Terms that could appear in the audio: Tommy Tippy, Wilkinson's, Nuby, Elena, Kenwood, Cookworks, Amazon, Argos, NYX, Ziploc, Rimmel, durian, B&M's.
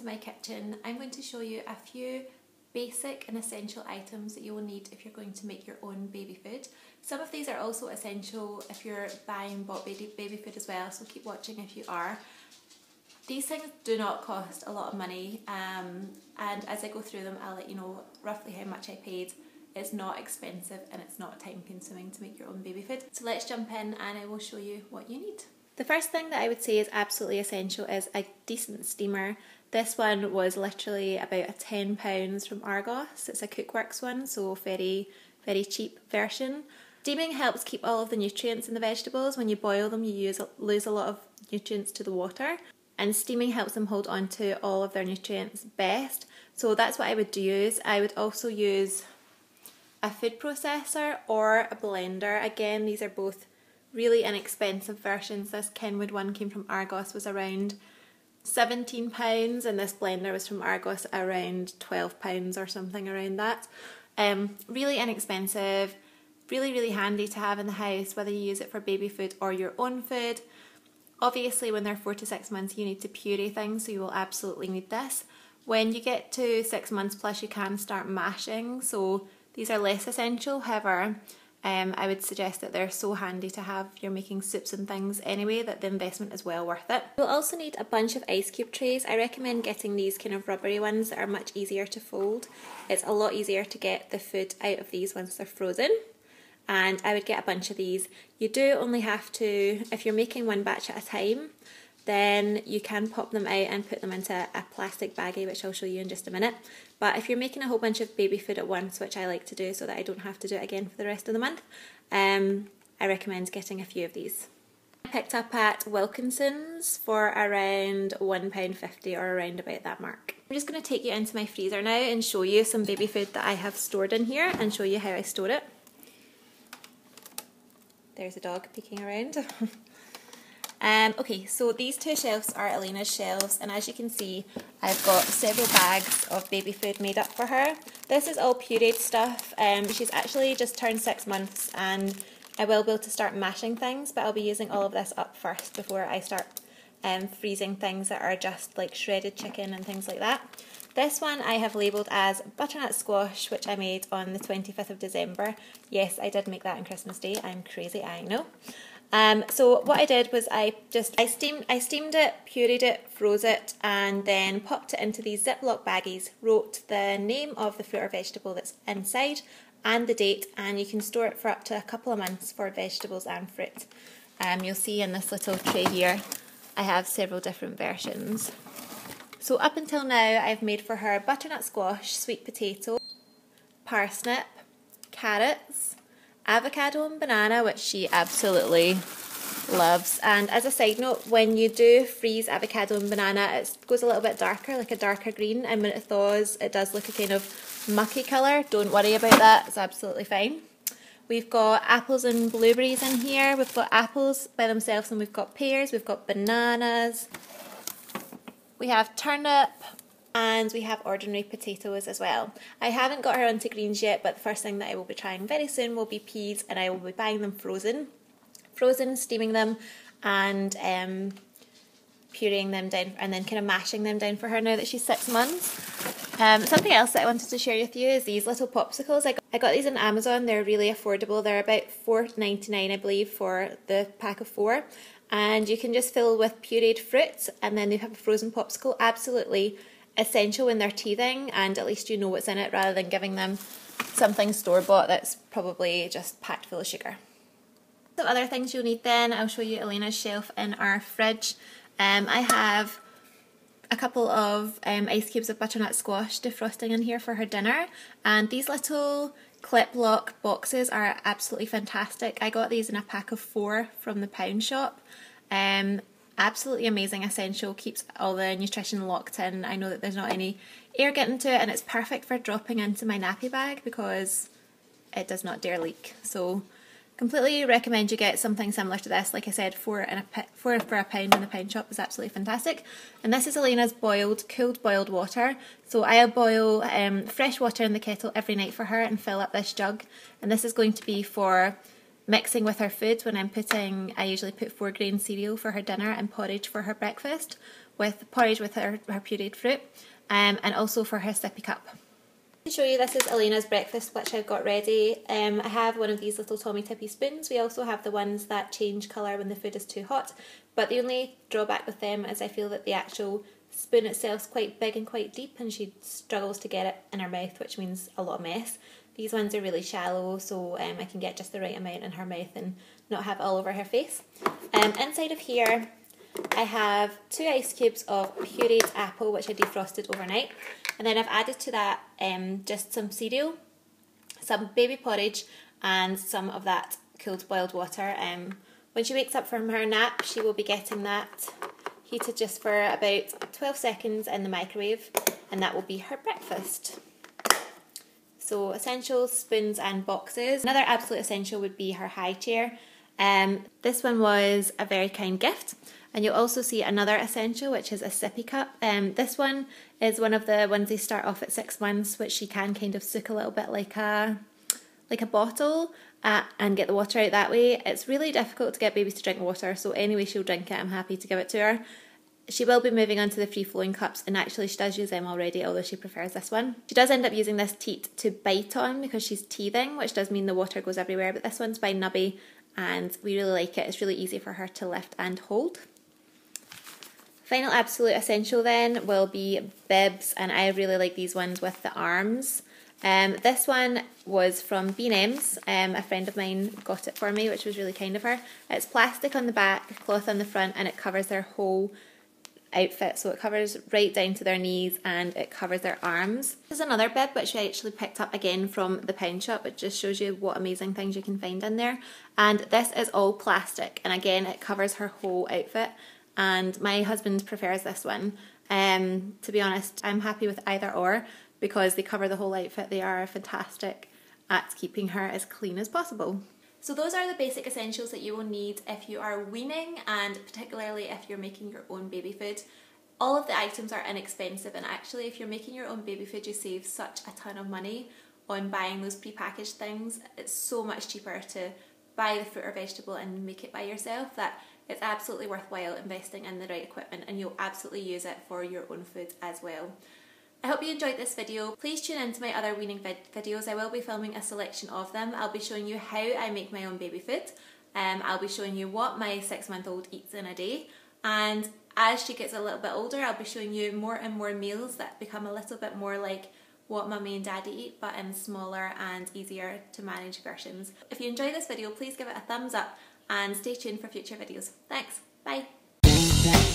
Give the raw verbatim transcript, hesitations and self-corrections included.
into my kitchen, I'm going to show you a few basic and essential items that you will need if you're going to make your own baby food. Some of these are also essential if you're buying bought baby, baby food as well, so keep watching if you are. These things do not cost a lot of money, um, and as I go through them I'll let you know roughly how much I paid. It's not expensive and it's not time consuming to make your own baby food. So let's jump in and I will show you what you need. The first thing that I would say is absolutely essential is a decent steamer. This one was literally about a ten pounds from Argos. It's a Cookworks one, so very, very cheap version. Steaming helps keep all of the nutrients in the vegetables. When you boil them, you use, lose a lot of nutrients to the water, and steaming helps them hold on to all of their nutrients best. So that's what I would use. I would also use a food processor or a blender. Again, these are both really inexpensive versions. This Kenwood one came from Argos, was around seventeen pounds, and this blender was from Argos around twelve pounds or something around that. Um, really inexpensive, really really handy to have in the house, whether you use it for baby food or your own food. Obviously when they're four to six months you need to puree things, so you will absolutely need this. When you get to six months plus you can start mashing, so these are less essential, however um, I would suggest that they're so handy to have if you're making soups and things anyway that the investment is well worth it. You'll also need a bunch of ice cube trays. I recommend getting these kind of rubbery ones that are much easier to fold. It's a lot easier to get the food out of these once they're frozen, and I would get a bunch of these. You do only have to, if you're making one batch at a time, then you can pop them out and put them into a plastic baggie, which I'll show you in just a minute. But if you're making a whole bunch of baby food at once, which I like to do so that I don't have to do it again for the rest of the month, um, I recommend getting a few of these. I picked up at Wilkinson's for around one pound fifty or around about that mark. I'm just going to take you into my freezer now and show you some baby food that I have stored in here and show you how I store it. There's a dog peeking around. Um, okay, so these two shelves are Elena's shelves, and as you can see I've got several bags of baby food made up for her. This is all pureed stuff. Um, she's actually just turned six months, and I will be able to start mashing things, but I'll be using all of this up first before I start um, freezing things that are just like shredded chicken and things like that. This one I have labelled as butternut squash, which I made on the twenty-fifth of December. Yes, I did make that on Christmas Day. I'm crazy, I know. Um, so what I did was I just I steamed I steamed it, pureed it, froze it, and then popped it into these Ziploc baggies, wrote the name of the fruit or vegetable that's inside and the date, and you can store it for up to a couple of months for vegetables and fruit. Um, you'll see in this little tray here I have several different versions. So up until now I've made for her butternut squash, sweet potato, parsnip, carrots, avocado and banana, which she absolutely loves. And as a side note, when you do freeze avocado and banana, it goes a little bit darker, like a darker green, and when it thaws it does look a kind of mucky colour. Don't worry about that, it's absolutely fine. We've got apples and blueberries in here. We've got apples by themselves, and we've got pears, we've got bananas, we have turnip, and we have ordinary potatoes as well. I haven't got her onto greens yet, but the first thing that I will be trying very soon will be peas, and I will be buying them frozen, frozen, steaming them, and um, pureeing them down, and then kind of mashing them down for her now that she's six months. Um, something else that I wanted to share with you is these little popsicles. I got, I got these on Amazon. They're really affordable. They're about four ninety-nine, I believe, for the pack of four, and you can just fill with pureed fruits, and then you have a frozen popsicle. Absolutely essential when they're teething, and at least you know what's in it rather than giving them something store-bought that's probably just packed full of sugar. Some other things you'll need then, I'll show you Elena's shelf in our fridge. Um, I have a couple of um, ice cubes of butternut squash defrosting in here for her dinner, and these little clip lock boxes are absolutely fantastic. I got these in a pack of four from the pound shop. Um, Absolutely amazing, essential, keeps all the nutrition locked in. I know that there's not any air getting to it, and it's perfect for dropping into my nappy bag because it does not dare leak. So completely recommend you get something similar to this. Like I said, four, and a, four for a pound in the pound shop is absolutely fantastic. And this is Elena's boiled, cooled boiled water. So I'll boil um, fresh water in the kettle every night for her and fill up this jug. And this is going to be for mixing with her food when I'm putting, I usually put four grain cereal for her dinner and porridge for her breakfast. with porridge with her, her pureed fruit, um, and also for her sippy cup. To show you, this is Elena's breakfast which I've got ready. Um, I have one of these little Tommy Tippy spoons. We also have the ones that change colour when the food is too hot, but the only drawback with them is I feel that the actual spoon itself is quite big and quite deep and she struggles to get it in her mouth, which means a lot of mess. These ones are really shallow, so um, I can get just the right amount in her mouth and not have it all over her face. Um, inside of here I have two ice cubes of pureed apple which I defrosted overnight, and then I've added to that um, just some cereal, some baby porridge and some of that cooled boiled water. Um, when she wakes up from her nap she will be getting that heated just for about twelve seconds in the microwave, and that will be her breakfast. So essentials, spoons and boxes. Another absolute essential would be her high chair. Um, this one was a very kind gift, and you'll also see another essential which is a sippy cup. Um, this one is one of the ones they start off at six months which she can kind of soak a little bit like a like a bottle uh, and get the water out that way. It's really difficult to get babies to drink water, so anyway she'll drink it, I'm happy to give it to her. She will be moving on to the free-flowing cups, and actually she does use them already, although she prefers this one. She does end up using this teat to bite on because she's teething, which does mean the water goes everywhere, but this one's by Nuby and we really like it. It's really easy for her to lift and hold. Final absolute essential then will be bibs, and I really like these ones with the arms. Um, this one was from B and M's, um, a friend of mine got it for me, which was really kind of her. It's plastic on the back, cloth on the front, and it covers their whole outfit, so it covers right down to their knees and it covers their arms. This is another bib which I actually picked up again from the pound shop, which just shows you what amazing things you can find in there. And this is all plastic, and again it covers her whole outfit, and my husband prefers this one. Um, to be honest, I'm happy with either or because they cover the whole outfit. They are fantastic at keeping her as clean as possible. So those are the basic essentials that you will need if you are weaning, and particularly if you're making your own baby food. All of the items are inexpensive, and actually if you're making your own baby food you save such a ton of money on buying those prepackaged things. It's so much cheaper to buy the fruit or vegetable and make it by yourself that it's absolutely worthwhile investing in the right equipment, and you'll absolutely use it for your own food as well. I hope you enjoyed this video. Please tune in to my other weaning vid videos. I will be filming a selection of them. I'll be showing you how I make my own baby food. Um, I'll be showing you what my six month old eats in a day. And as she gets a little bit older, I'll be showing you more and more meals that become a little bit more like what mummy and daddy eat, but in smaller and easier to manage versions. If you enjoy this video, please give it a thumbs up and stay tuned for future videos. Thanks, bye.